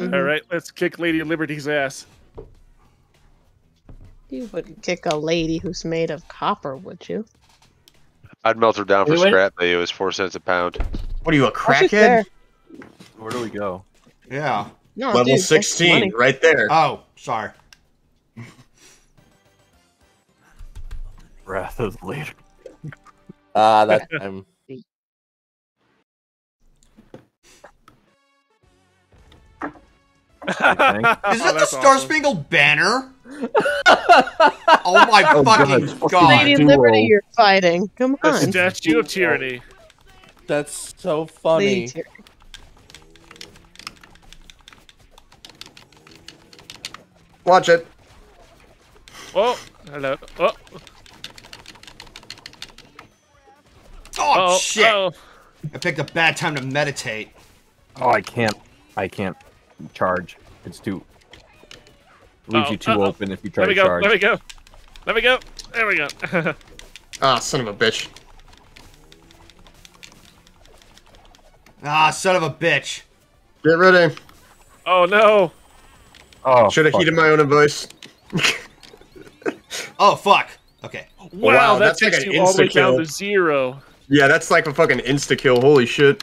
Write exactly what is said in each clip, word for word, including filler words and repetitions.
All right, let's kick Lady Liberty's ass. You wouldn't kick a lady who's made of copper, would you? I'd melt her down for really? Scrap value. It was four cents a pound. What are you, a crackhead? Where do we go? Yeah. No, Level dude, sixteen, right there. Oh, sorry. Wrath is later. Ah, uh, that time. Is that oh, the Star awesome. Spangled Banner? Oh my oh, fucking god. god. Lady Liberty, you're fighting. Come on. The Statue of Tyranny. That's so funny. Lady. Watch it. Oh, hello. Oh, oh uh-oh, shit. Uh-oh. I picked a bad time to meditate. Oh, I can't. I can't charge. It's too. Leaves uh-oh, you too uh-oh. open if you try to go, charge. Let me go. Let me go. There we go. Ah, oh, son of a bitch. Ah, son of a bitch. Get ready. Oh, no. Oh, should have heeded my own advice. Oh, fuck. Okay. Wow, wow that that's takes like an you all the way down to zero. Yeah, that's like a fucking insta-kill. Holy shit.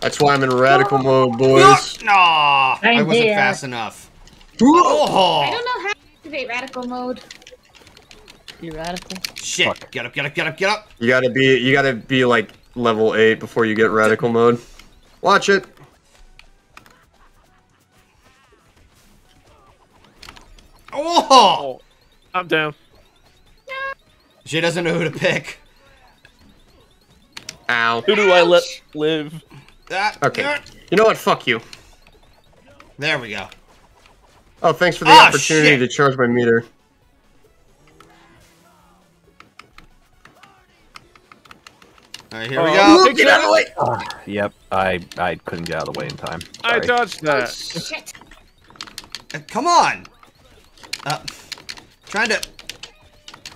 That's why I'm in radical mode, boys. No, I wasn't there. fast enough. Oh. I don't know how to activate radical mode. You radical? Shit! Fuck. Get up! Get up! Get up! Get up! You gotta be. You gotta be like level eight before you get radical mode. Watch it. Oh! oh I'm down. No. She doesn't know who to pick. Ow. Who do I let live? That, okay. That. You know what? Fuck you. There we go. Oh, thanks for the oh, opportunity shit. to charge my meter. Alright, here oh, we go. Look, get out of the way! Uh, yep, I, I couldn't get out of the way in time. Sorry. I dodged that. Oh, shit. Uh, come on! Uh, trying to...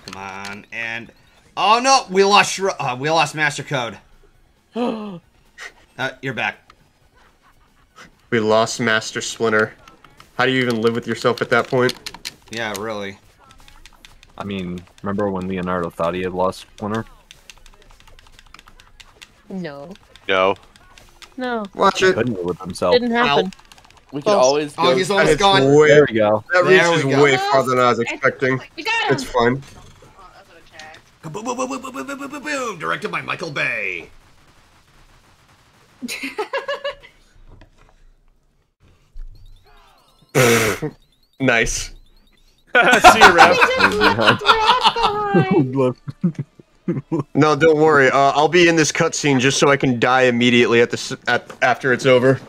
Come on, and... Oh no, we lost. Uh, we lost Master Code. uh, you're back. We lost Master Splinter. How do you even live with yourself at that point? Yeah, really. I mean, remember when Leonardo thought he had lost Splinter? No. No. No. Watch he it. Couldn't live with himself. Didn't happen. Ow. We could oh, always. Go. Oh, he's always gone. Way, there we go. That reaches way farther than I was expecting. We got him. It's fine. Boom, boom, boom, boom, boom, boom, boom, boom, boom, directed by Michael Bay. Nice. See you, Raph. No, don't worry. Uh, I'll be in this cutscene just so I can die immediately at the at, after it's over.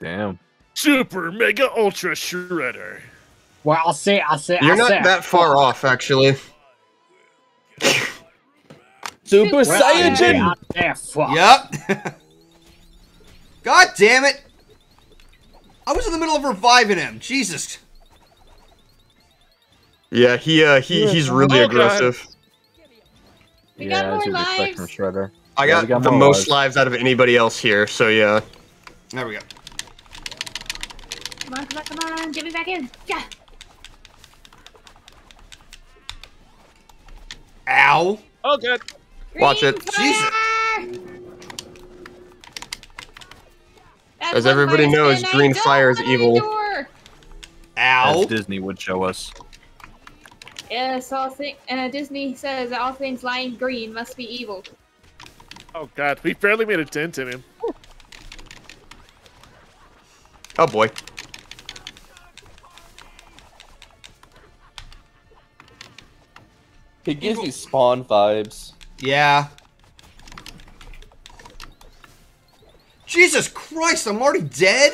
Damn. Super Mega Ultra Shredder. Well, I'll say, I'll say, You're I'll not say. that far off, actually. Super Saiyan! Yep. God damn it! I was in the middle of reviving him. Jesus. Yeah, he uh, he he's really oh, aggressive. We got yeah, more lives. From Shredder. I got, yeah, got the most lives. lives out of anybody else here, so yeah. There we go. Come on, come on, come on, get me back in. Yeah. Ow. Oh, good. Watch Green it. Jesus. As everybody knows, green fire is evil. Door. Ow. As Disney would show us. Yes, all thing, uh, Disney says all things lying green must be evil. Oh, God. We barely made a dent in him. Oh, boy. It gives you Spawn vibes. Yeah. Jesus Christ, I'm already dead?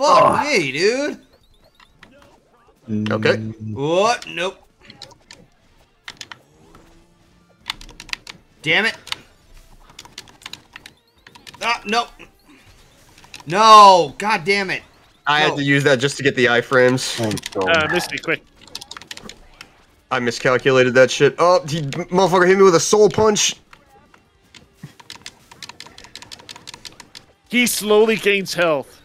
Fuck oh. me, dude. Okay. What? Nope. Damn it. Ah, nope. No. God damn it. I no. had to use that just to get the iframes. Oh, uh, missed me quick. I miscalculated that shit. Oh, he motherfucker hit me with a soul punch. He slowly gains health.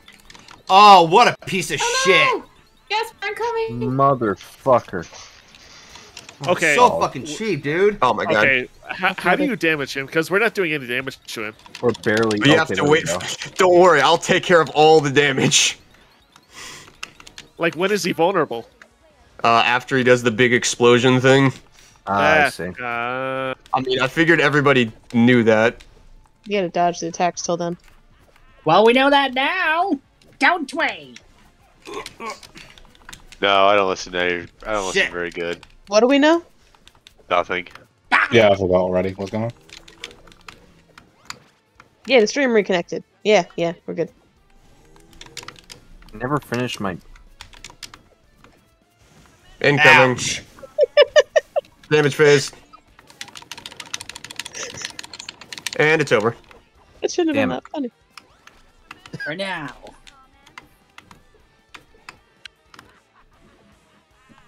Oh, what a piece of Hello. shit. Yes, I'm coming. Motherfucker. Okay. So fucking cheap, dude. Oh my god. Okay, how, how do you damage him? Because we're not doing any damage to him. Or barely. We okay, have to wait. Don't worry, I'll take care of all the damage. Like, when is he vulnerable? Uh, after he does the big explosion thing. Uh, I see. Uh, I mean, I figured everybody knew that. You gotta dodge the attacks till then. Well, we know that now. Down twenty. No, I don't listen to you. I don't Shit. listen very good. What do we know? Nothing. Yeah, I forgot already. What's going on? Yeah, the stream reconnected. Yeah, yeah, we're good. Never finished my... Incoming. Damage phase. And it's over. It shouldn't have Damn been it. that funny. For now.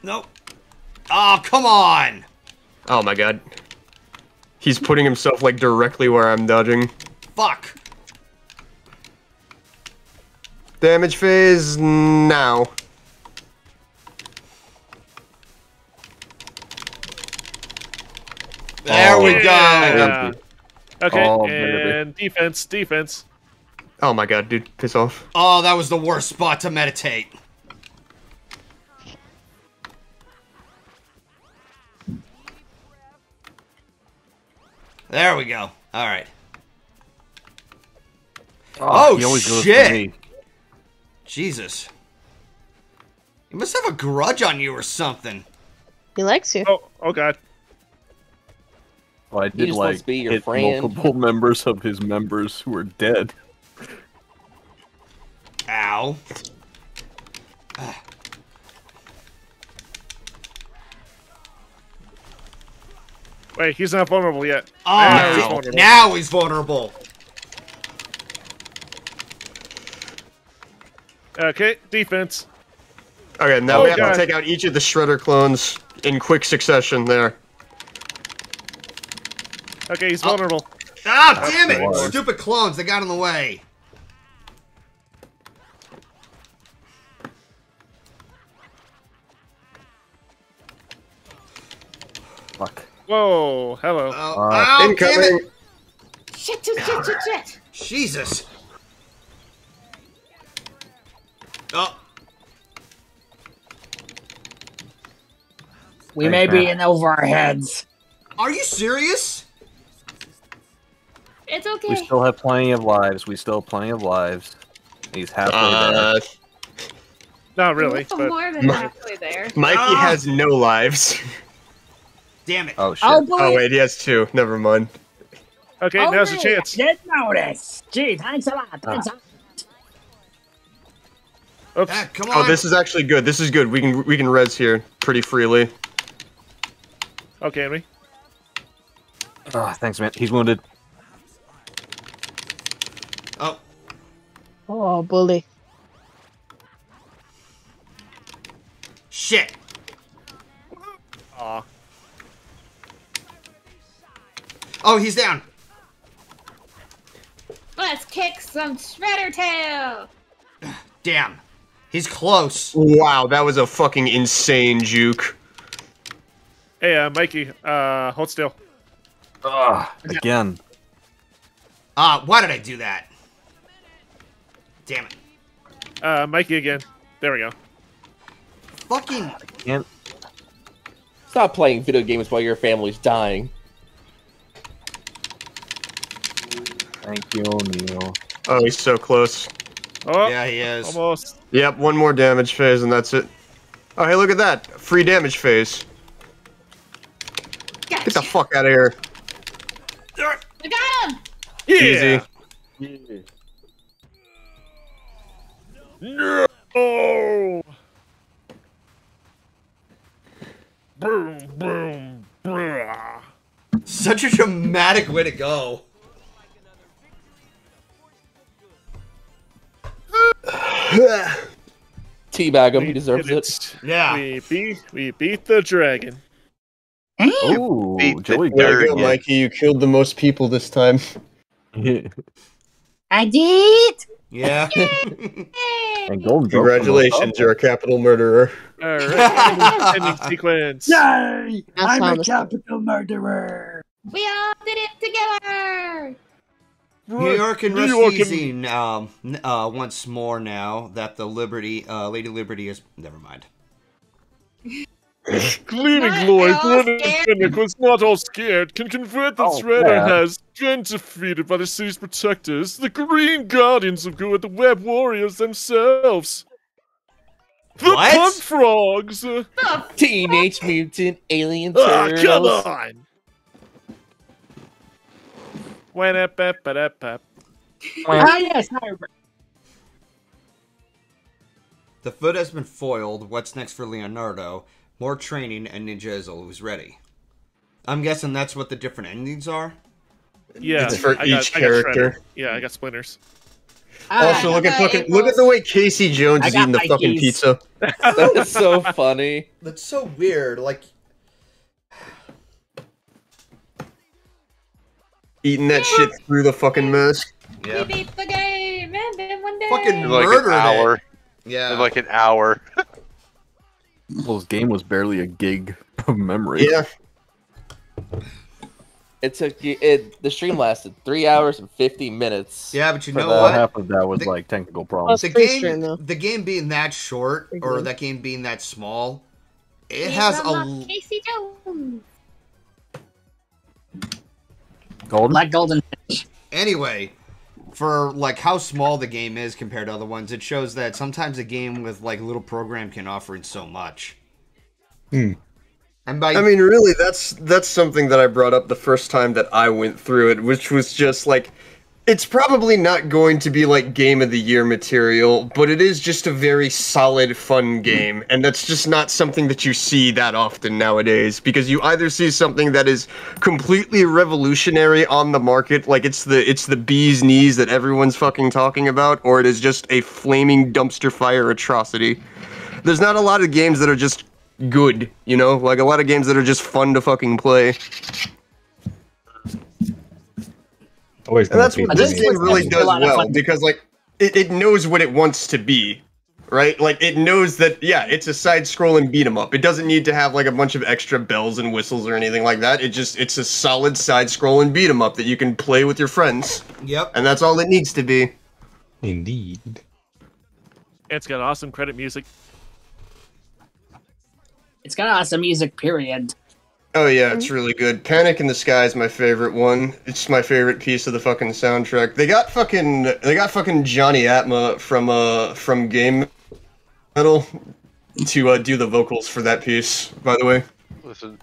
Nope. Oh, come on! Oh my god. He's putting himself, like, directly where I'm dodging. Fuck! Damage phase now. There oh, we go! Yeah. Okay, oh, and baby. defense, defense. Oh my god, dude, piss off. Oh, that was the worst spot to meditate. There we go. All right. Oh, oh shit! Jesus. He must have a grudge on you or something. He likes you. Oh, oh god. Well, I did like be your hit friend. multiple members of his members who are dead. Ow. Ugh. Wait, he's not vulnerable yet. Oh, now he's vulnerable. Now he's vulnerable. Okay, defense. Okay, now oh, we have God. to take out each of the Shredder clones in quick succession there. Okay, he's vulnerable. Ah, oh. oh, damn it! Hard. Stupid clones, they got in the way. Fuck. Whoa, hello. Oh, uh, oh damn it! Shit, shit, shit, shit, shit! Jesus. Oh. We may be in over our heads. Are you serious? It's okay. We still have plenty of lives. We still have plenty of lives. He's halfway uh, there. Not really. But... More than halfway there. Mikey oh. has no lives. Damn it. Oh, shit. Oh, oh, wait, he has two. Never mind. Okay, oh, now's wait. a chance. I did notice. Gee, thanks a lot. Thanks a lot. Oops. Ah, come on. Oh, this is actually good. This is good. We can we can res here pretty freely. Okay, Amy. Oh, thanks, man. He's wounded. Oh. Oh, bully. Shit. Aw. Oh, he's down. Let's kick some Shredder tail. Damn. He's close. Wow, that was a fucking insane juke. Hey, uh, Mikey, uh, hold still. Ugh, again. Ah, uh, why did I do that? Damn it. Uh, Mikey again. There we go. Fucking. I can't. Stop playing video games while your family's dying. Thank you, O'Neal. Oh, he's so close. Oh, yeah, he is. Almost. Yep, one more damage phase, and that's it. Oh, hey, look at that. Free damage phase. Gotcha. Get the fuck out of here. I got him! Yeah. Easy. Yeah. No! Boom, boom, brah. Such a dramatic way to go. Teabag him, he deserves it. it. Yeah. We beat, we beat the dragon. Ooh, Joey go, Mikey, you killed the most people this time. I did! Yeah. And gold Congratulations, you're a capital murderer. Alright, ending sequence. Yay! I'm a capital murderer! We all did it together! New York and New York and... Um, uh, once more now that the Liberty, uh, Lady Liberty is... Never mind. Cleaning Lloyd, London Fennec was not all scared, can convert the oh, Shredder yeah. has, gentrified by the city's protectors, the Green Guardians of Good, the Web Warriors themselves. The what? Punk Frogs! The Teenage Mutant Alien Turtles! Oh, come on! Ah, yes, the foot has been foiled. What's next for Leonardo? More training and Ninja is always ready. I'm guessing that's what the different endings are? Yeah. It's for I each got, character. I yeah, I got splinters. All also, right, look at fucking, look at the way Casey Jones is eating the Mikey's. fucking pizza. That's so funny. That's so weird. Like... Eating that shit through the fucking mask. Yeah. We beat the game and then one day. Fucking murdered it. Yeah. In like an hour. This game was barely a gig of memory. Yeah. It took you, it, the stream lasted three hours and fifty minutes. Yeah, but you know what? Half of that was the, like technical problems. The game, stream, the game being that short, mm-hmm. or that game being that small, it we has a. Casey Jones. Golden? Like golden. Anyway, for like how small the game is compared to other ones, it shows that sometimes a game with like little program can offer it so much. Hmm. And by I mean, really, that's that's something that I brought up the first time that I went through it, which was just like, it's probably not going to be like game of the year material, but it is just a very solid, fun game. And that's just not something that you see that often nowadays, because you either see something that is completely revolutionary on the market, like it's the it's the bee's knees that everyone's fucking talking about, or it is just a flaming dumpster fire atrocity. There's not a lot of games that are just good, you know? Like a lot of games that are just fun to fucking play. Always and that's what this game really does well, because like it, it knows what it wants to be, right? Like it knows that, yeah, it's a side-scrolling beat-em-up. It doesn't need to have like a bunch of extra bells and whistles or anything like that. It just, it's a solid side-scrolling beat-em-up that you can play with your friends. Yep. And that's all it needs to be. Indeed. It's got awesome credit music. It's got awesome music, period. Oh yeah, it's really good. Panic in the Sky is my favorite one. It's my favorite piece of the fucking soundtrack. They got fucking they got fucking Johnny Atma from uh from Game Metal to uh, do the vocals for that piece. By the way, listen,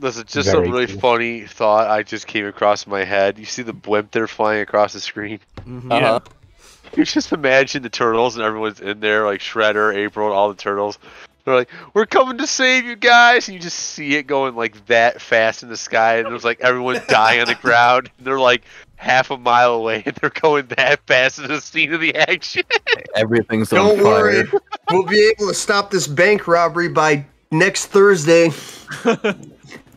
listen, just Very a really cool. funny thought I just came across in my head. You see the blimp there flying across the screen. Mm-hmm. Uh huh. Yeah. You just imagine the turtles and everyone's in there like Shredder, April, and all the turtles. They're like, we're coming to save you guys, and you just see it going like that fast in the sky, and there's like everyone dying on the ground. And they're like half a mile away, and they're going that fast in the scene of the action. Everything's on fire. Don't worry, we'll be able to stop this bank robbery by next Thursday.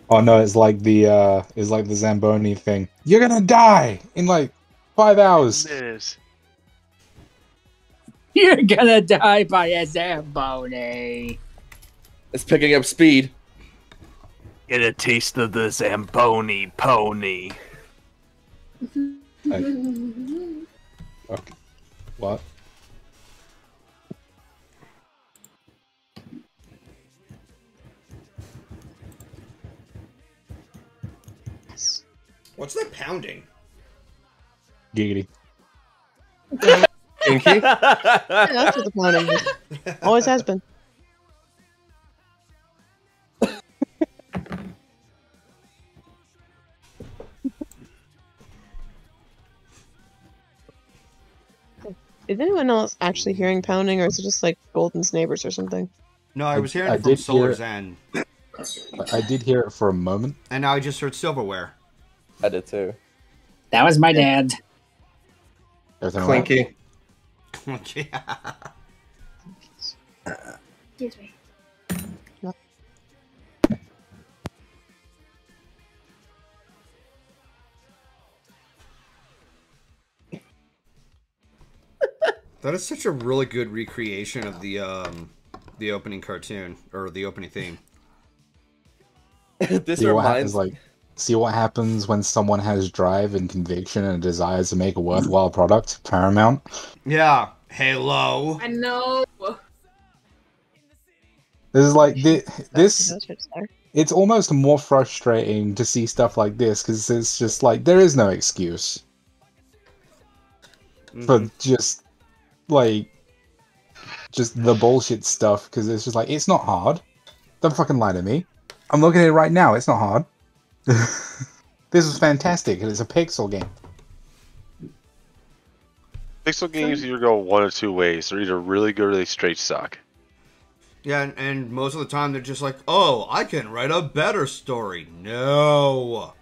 Oh no, it's like the uh, it's like the Zamboni thing. You're gonna die in like five hours. It is. You're gonna die by a Zamboni. It's picking up speed. Get a taste of the Zamboni pony. I... Okay. What? What's that pounding? Giggity. Pinky? Yeah, that's what the pounding is. Always has been. Is anyone else actually hearing pounding, or is it just like Golden's neighbors or something? No, I was hearing I, I it from Solar's end. I did hear it for a moment. And now I just heard silverware. I did too. That was my dad. Clinky. Clinky. Excuse me. That is such a really good recreation of the um, the opening cartoon or the opening theme. This see reminds... what happens, like, see what happens when someone has drive and conviction and desires to make a worthwhile product. Paramount. Yeah. Halo. I know. This is like this. this it's almost more frustrating to see stuff like this because it's just like there is no excuse mm-hmm. for just. Like, just the bullshit stuff, because it's just like, it's not hard. Don't fucking lie to me. I'm looking at it right now, it's not hard. This is fantastic, and it's a pixel game. Pixel games either go one or two ways. They're either really good or they straight suck. Yeah, and, and most of the time they're just like, oh, I can write a better story. No.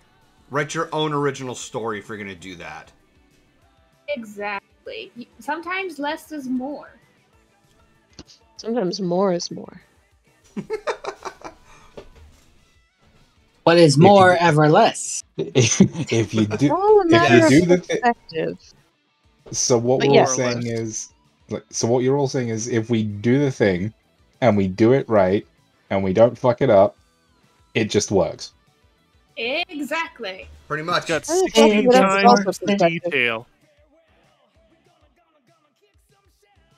Write your own original story if you're going to do that. Exactly. Sometimes less is more. Sometimes more is more. What is more you, ever less? If, if you do, if you do the thing. So what but we're yeah. all saying is, like, so what you're all saying is, if we do the thing, and we do it right, and we don't fuck it up, it just works. Exactly. Pretty much. Got sixteen times the detail.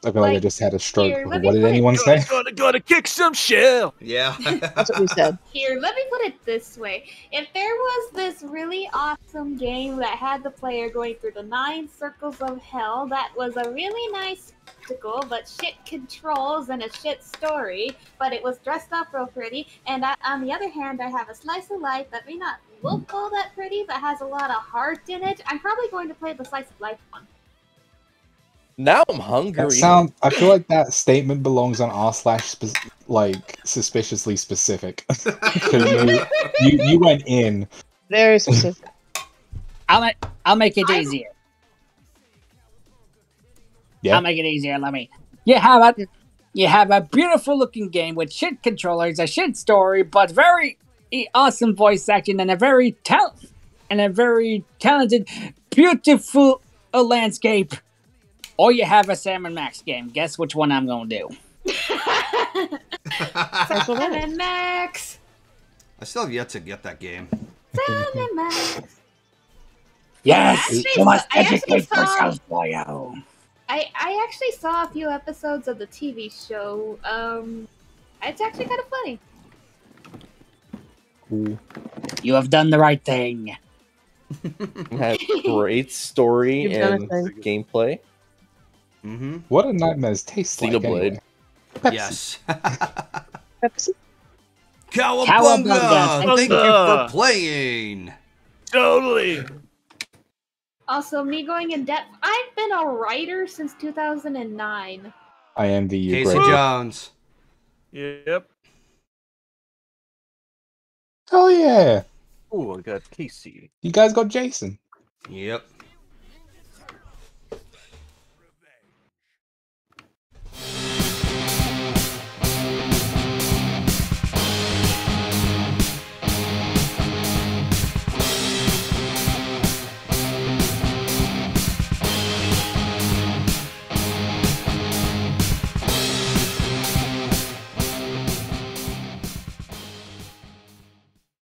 I feel like, like I just had a stroke. Here, what did anyone it, say? Gonna, gonna kick some shell. Yeah. That's what we said. Here, let me put it this way. If there was this really awesome game that had the player going through the nine circles of hell, that was a really nice spectacle, but shit controls and a shit story, but it was dressed up real pretty, and I, on the other hand, I have a slice of life that may not look all that pretty, but has a lot of heart in it, I'm probably going to play the slice of life one. Now I'm hungry. Sound, I feel like that statement belongs on r slash like suspiciously specific. you, you, you went in very specific. I'll I'll make it easier. Yeah. I'll make it easier. Let me. You have a you have a beautiful looking game with shit controllers, a shit story, but very awesome voice acting and a very tal and a very talented, beautiful uh, landscape. Or you have a Sam and Max game. Guess which one I'm going to do. Sam and Max. I still have yet to get that game. Sam and Max. Yes. Actually, you must educate saw, yourself, boyo. I, I actually saw a few episodes of the T V show. Um, it's actually kind of funny. Cool. You have done the right thing. You have great story and gameplay. Mm-hmm. What a nightmare's taste like. Anyway. Pepsi. Yes. Pepsi. Cowabunga! Cowabunga! Thank you for playing. Totally. Also, me going in depth. I've been a writer since two thousand nine. I am the Casey writer. Jones. Yep. Hell yeah! Oh, I got Casey. You guys got Jason. Yep.